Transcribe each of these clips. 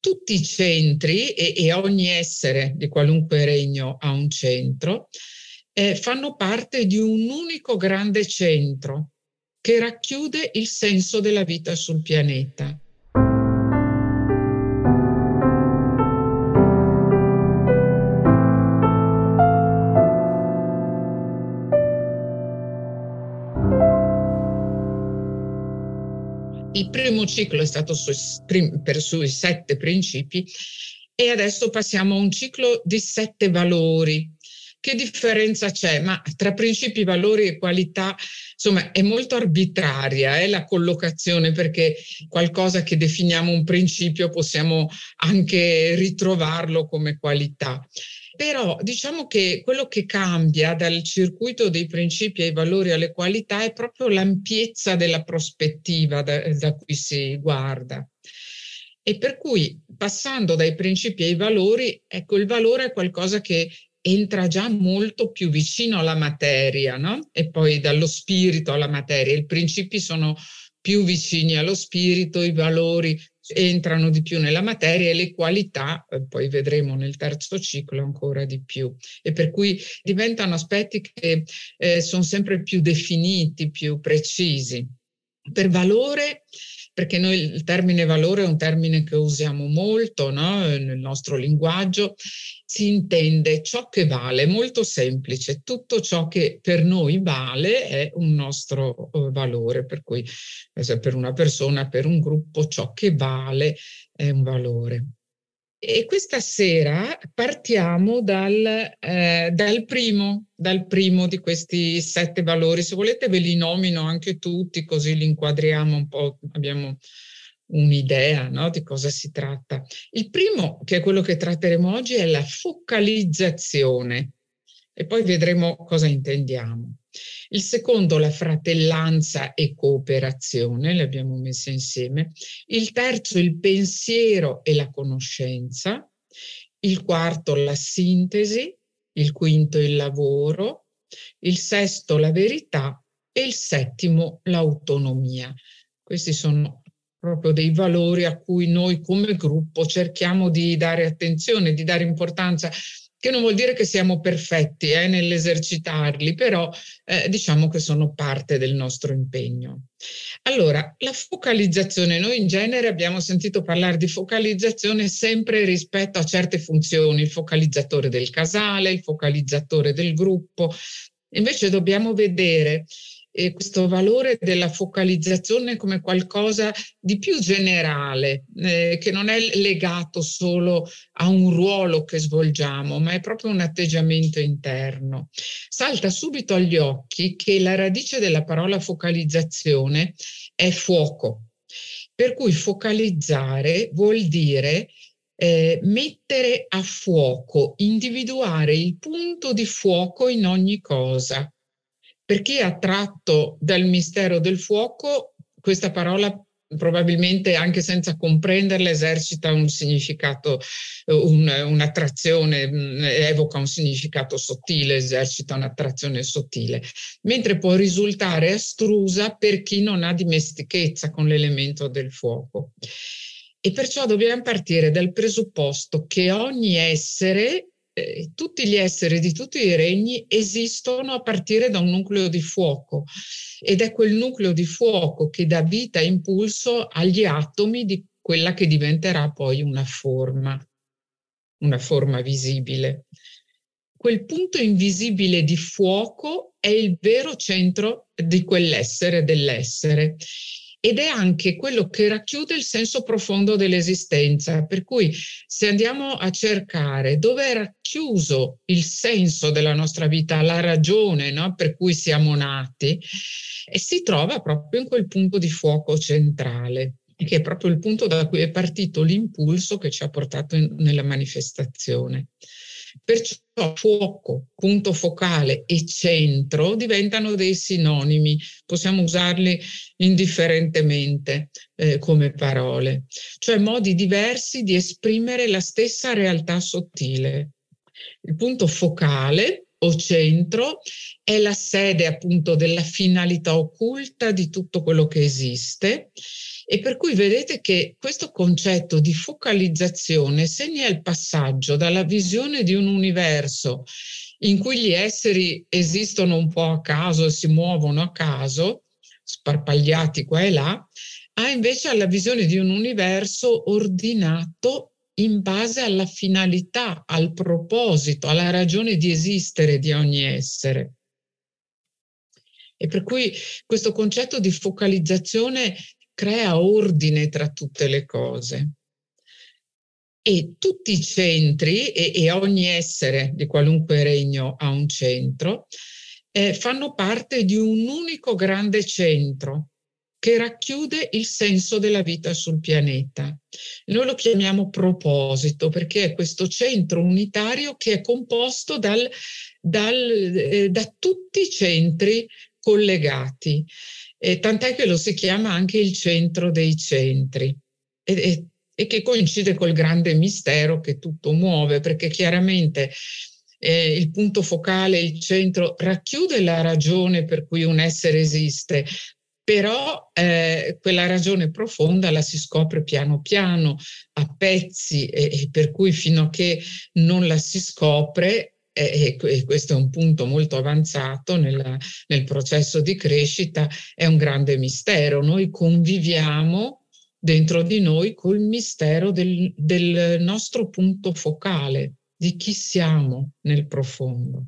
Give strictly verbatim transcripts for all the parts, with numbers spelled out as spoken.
tutti i centri, e, e ogni essere di qualunque regno ha un centro, eh, fanno parte di un unico grande centro che racchiude il senso della vita sul pianeta. Il primo ciclo è stato su, per sui sette principi, e adesso passiamo a un ciclo di sette valori. Che differenza c'è? Ma tra principi, valori e qualità, insomma, è molto arbitraria eh, la collocazione, perché qualcosa che definiamo un principio possiamo anche ritrovarlo come qualità. Però diciamo che quello che cambia dal circuito dei principi ai valori alle qualità è proprio l'ampiezza della prospettiva da, da cui si guarda. E per cui, passando dai principi ai valori, ecco, il valore è qualcosa che entra già molto più vicino alla materia, no? E poi dallo spirito alla materia. I principi sono più vicini allo spirito, i valori entrano di più nella materia, e le qualità, poi vedremo nel terzo ciclo, ancora di più, e per cui diventano aspetti che eh, sono sempre più definiti, più precisi. Per valore, perché noi il termine valore è un termine che usiamo molto, no? Nel nostro linguaggio, si intende ciò che vale, molto semplice, tutto ciò che per noi vale è un nostro valore, per cui per una persona, per un gruppo, ciò che vale è un valore. E questa sera partiamo dal, eh, dal, primo, dal primo di questi sette valori. Se volete ve li nomino anche tutti, così li inquadriamo un po', abbiamo un'idea, no, di cosa si tratta. Il primo, che è quello che tratteremo oggi, è la focalizzazione, e poi vedremo cosa intendiamo. Il secondo, la fratellanza e cooperazione, le abbiamo messe insieme. Il terzo, il pensiero e la conoscenza. Il quarto, la sintesi. Il quinto, il lavoro. Il sesto, la verità. E il settimo, l'autonomia. Questi sono proprio dei valori a cui noi come gruppo cerchiamo di dare attenzione, di dare importanza, che non vuol dire che siamo perfetti eh, nell'esercitarli, però eh, diciamo che sono parte del nostro impegno. Allora, la focalizzazione. Noi in genere abbiamo sentito parlare di focalizzazione sempre rispetto a certe funzioni, il focalizzatore del casale, il focalizzatore del gruppo. Invece dobbiamo vedere eh, questo valore della focalizzazione come qualcosa di più generale, eh, che non è legato solo a un ruolo che svolgiamo, ma è proprio un atteggiamento interno. Salta subito agli occhi che la radice della parola focalizzazione è fuoco, per cui focalizzare vuol dire eh, mettere a fuoco, individuare il punto di fuoco in ogni cosa. Per chi è attratto dal mistero del fuoco, questa parola probabilmente anche senza comprenderla esercita un significato, un, un'attrazione, evoca un significato sottile, esercita un'attrazione sottile, mentre può risultare astrusa per chi non ha dimestichezza con l'elemento del fuoco. E perciò dobbiamo partire dal presupposto che ogni essere, eh, tutti gli esseri di tutti i regni esistono a partire da un nucleo di fuoco. Ed è quel nucleo di fuoco che dà vita e impulso agli atomi di quella che diventerà poi una forma, una forma visibile. Quel punto invisibile di fuoco è il vero centro di quell'essere, dell'essere. Ed è anche quello che racchiude il senso profondo dell'esistenza, per cui se andiamo a cercare dove è racchiuso il senso della nostra vita, la ragione, no, per cui siamo nati, e si trova proprio in quel punto di fuoco centrale, che è proprio il punto da cui è partito l'impulso che ci ha portato in, nella manifestazione. Perciò fuoco, punto focale e centro diventano dei sinonimi, possiamo usarli indifferentemente eh, come parole, cioè modi diversi di esprimere la stessa realtà sottile. Il punto focale o centro è la sede appunto della finalità occulta di tutto quello che esiste, E per cui vedete che questo concetto di focalizzazione segna il passaggio dalla visione di un universo in cui gli esseri esistono un po' a caso e si muovono a caso, sparpagliati qua e là, a invece alla visione di un universo ordinato in base alla finalità, al proposito, alla ragione di esistere di ogni essere. E per cui questo concetto di focalizzazione crea ordine tra tutte le cose. E tutti i centri, e, e ogni essere di qualunque regno ha un centro, eh, fanno parte di un unico grande centro che racchiude il senso della vita sul pianeta. Noi lo chiamiamo proposito perché è questo centro unitario che è composto dal, dal, eh, da tutti i centri collegati, eh, tant'è che lo si chiama anche il centro dei centri e, e, e che coincide col grande mistero che tutto muove, perché chiaramente eh, il punto focale, il centro, racchiude la ragione per cui un essere esiste, però eh, quella ragione profonda la si scopre piano piano, a pezzi, e, e per cui fino a che non la si scopre, e questo è un punto molto avanzato nella, nel processo di crescita, è un grande mistero. Noi conviviamo dentro di noi col mistero del, del nostro punto focale, di chi siamo nel profondo.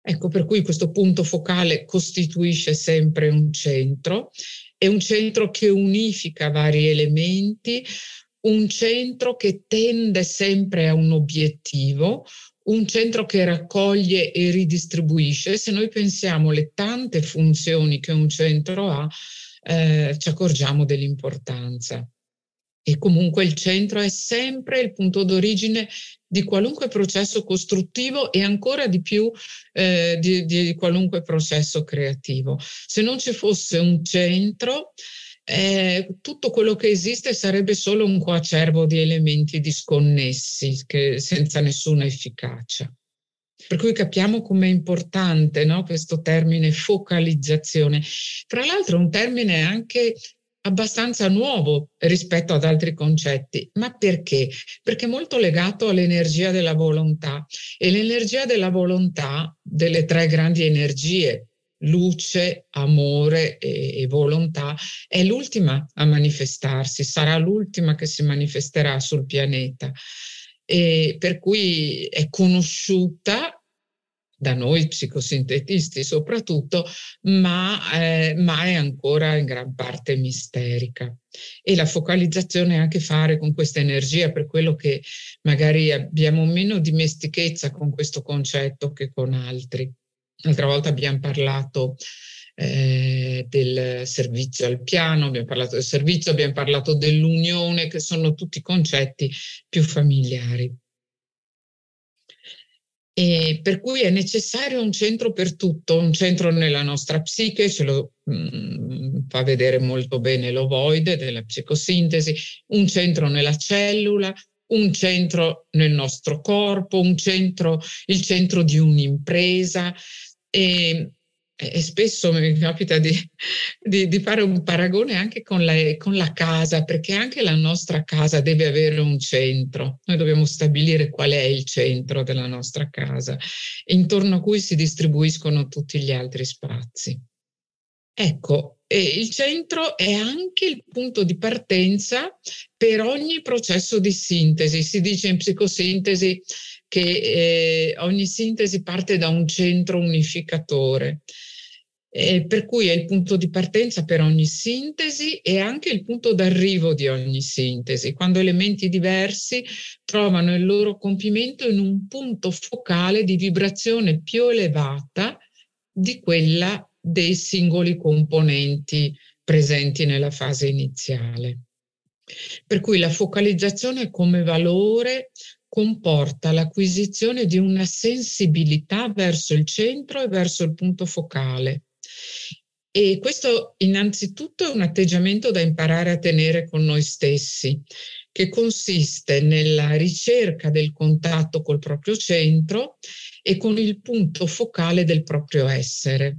Ecco, per cui questo punto focale costituisce sempre un centro, è un centro che unifica vari elementi, un centro che tende sempre a un obiettivo, un centro che raccoglie e ridistribuisce. Se noi pensiamo alle tante funzioni che un centro ha, eh, ci accorgiamo dell'importanza. E comunque il centro è sempre il punto d'origine di qualunque processo costruttivo e ancora di più eh, di, di qualunque processo creativo. Se non ci fosse un centro, Eh, tutto quello che esiste sarebbe solo un coacervo di elementi disconnessi, che, senza nessuna efficacia. Per cui capiamo com'è importante, no, questo termine focalizzazione. Fra l'altro è un termine anche abbastanza nuovo rispetto ad altri concetti. Ma perché? Perché è molto legato all'energia della volontà. E l'energia della volontà, delle tre grandi energie, luce, amore e, e volontà, è l'ultima a manifestarsi, sarà l'ultima che si manifesterà sul pianeta, e per cui è conosciuta da noi psicosintetisti soprattutto, ma, eh, ma è ancora in gran parte misterica. E la focalizzazione ha anche a che fare con questa energia, per quello che magari abbiamo meno dimestichezza con questo concetto che con altri. L'altra volta abbiamo parlato eh, del servizio al piano, abbiamo parlato del servizio, abbiamo parlato dell'unione, che sono tutti concetti più familiari. E per cui è necessario un centro per tutto, un centro nella nostra psiche, ce lo mh, fa vedere molto bene l'ovoide della psicosintesi, un centro nella cellula, un centro nel nostro corpo, un centro, il centro di un'impresa. E, e spesso mi capita di, di, di fare un paragone anche con la, con la casa, perché anche la nostra casa deve avere un centro. Noi dobbiamo stabilire qual è il centro della nostra casa, intorno a cui si distribuiscono tutti gli altri spazi. Ecco, e il centro è anche il punto di partenza per ogni processo di sintesi. Si dice in psicosintesi che eh, ogni sintesi parte da un centro unificatore, eh, per cui è il punto di partenza per ogni sintesi e anche il punto d'arrivo di ogni sintesi, quando elementi diversi trovano il loro compimento in un punto focale di vibrazione più elevata di quella dei singoli componenti presenti nella fase iniziale. Per cui la focalizzazione come valore comporta l'acquisizione di una sensibilità verso il centro e verso il punto focale. E questo innanzitutto è un atteggiamento da imparare a tenere con noi stessi, che consiste nella ricerca del contatto col proprio centro e con il punto focale del proprio essere.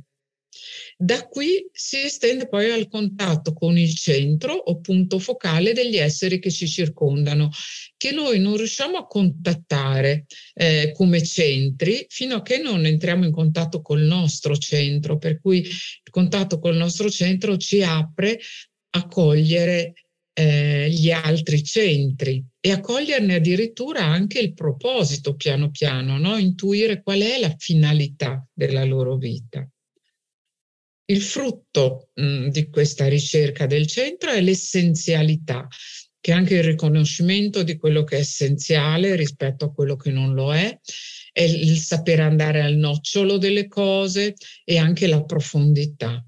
Da qui si estende poi al contatto con il centro o punto focale degli esseri che ci circondano, che noi non riusciamo a contattare eh, come centri fino a che non entriamo in contatto col nostro centro, per cui il contatto col nostro centro ci apre a cogliere eh, gli altri centri e a coglierne addirittura anche il proposito piano piano, no? Intuire qual è la finalità della loro vita. Il frutto mh, di questa ricerca del centro è l'essenzialità, che è anche il riconoscimento di quello che è essenziale rispetto a quello che non lo è, è il saper andare al nocciolo delle cose e anche la profondità.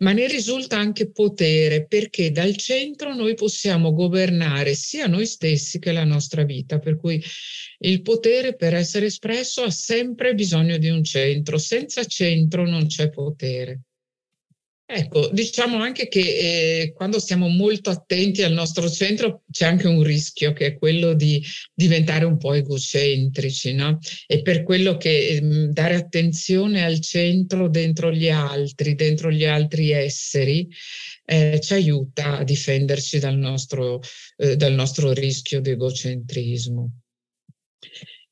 Ma ne risulta anche potere, perché dal centro noi possiamo governare sia noi stessi che la nostra vita, per cui il potere per essere espresso ha sempre bisogno di un centro, senza centro non c'è potere. Ecco, diciamo anche che eh, quando siamo molto attenti al nostro centro c'è anche un rischio, che è quello di diventare un po' egocentrici, no? E per quello che eh, dare attenzione al centro dentro gli altri, dentro gli altri esseri, eh, ci aiuta a difenderci dal nostro, eh, dal nostro rischio di egocentrismo.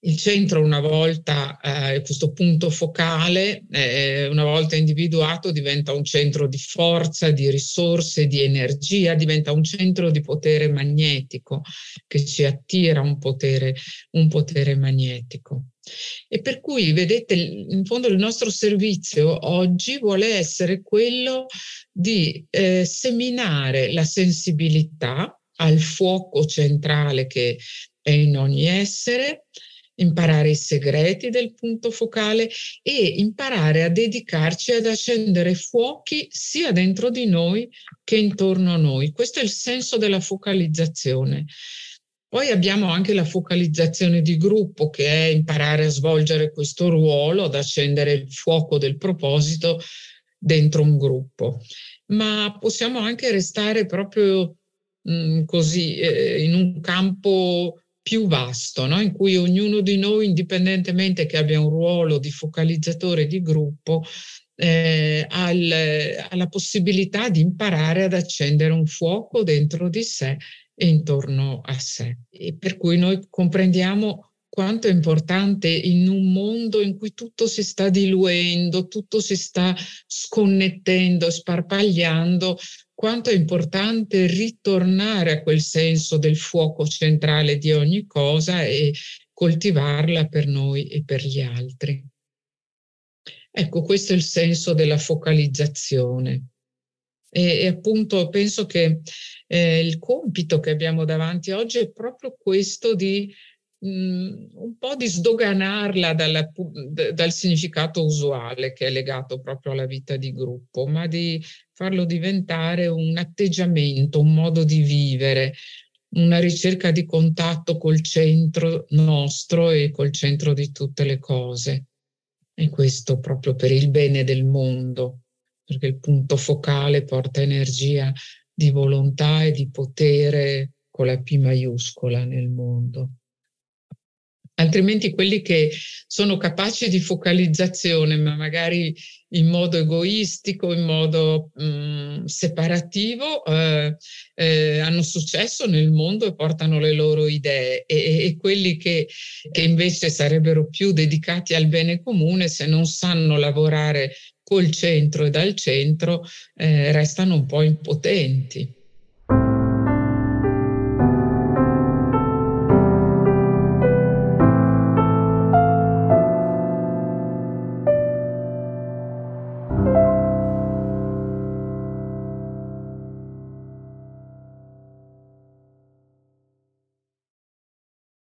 Il centro, una volta, eh, questo punto focale, eh, una volta individuato, diventa un centro di forza, di risorse, di energia, diventa un centro di potere magnetico che ci attira un potere, un potere magnetico. E per cui, vedete, in fondo il nostro servizio oggi vuole essere quello di eh, seminare la sensibilità al fuoco centrale che è in ogni essere, imparare i segreti del punto focale e imparare a dedicarci ad accendere fuochi sia dentro di noi che intorno a noi. Questo è il senso della focalizzazione. Poi abbiamo anche la focalizzazione di gruppo, che è imparare a svolgere questo ruolo, ad accendere il fuoco del proposito dentro un gruppo. Ma possiamo anche restare proprio mh, così eh, in un campo più vasto, no? In cui ognuno di noi, indipendentemente che abbia un ruolo di focalizzatore di gruppo, eh, al, ha la possibilità di imparare ad accendere un fuoco dentro di sé e intorno a sé. E per cui noi comprendiamo quanto è importante, in un mondo in cui tutto si sta diluendo, tutto si sta sconnettendo, sparpagliando, quanto è importante ritornare a quel senso del fuoco centrale di ogni cosa e coltivarla per noi e per gli altri. Ecco, questo è il senso della focalizzazione. E, e appunto penso che eh, il compito che abbiamo davanti oggi è proprio questo, di mh, un po' di sdoganarla dalla, dal significato usuale che è legato proprio alla vita di gruppo, ma di farlo diventare un atteggiamento, un modo di vivere, una ricerca di contatto col centro nostro e col centro di tutte le cose. E questo proprio per il bene del mondo, perché il punto focale porta energia di volontà e di potere con la P maiuscola nel mondo. Altrimenti quelli che sono capaci di focalizzazione, ma magari in modo egoistico, in modo mh, separativo, eh, eh, hanno successo nel mondo e portano le loro idee, e, e quelli che, che invece sarebbero più dedicati al bene comune, se non sanno lavorare col centro e dal centro, eh, restano un po' impotenti.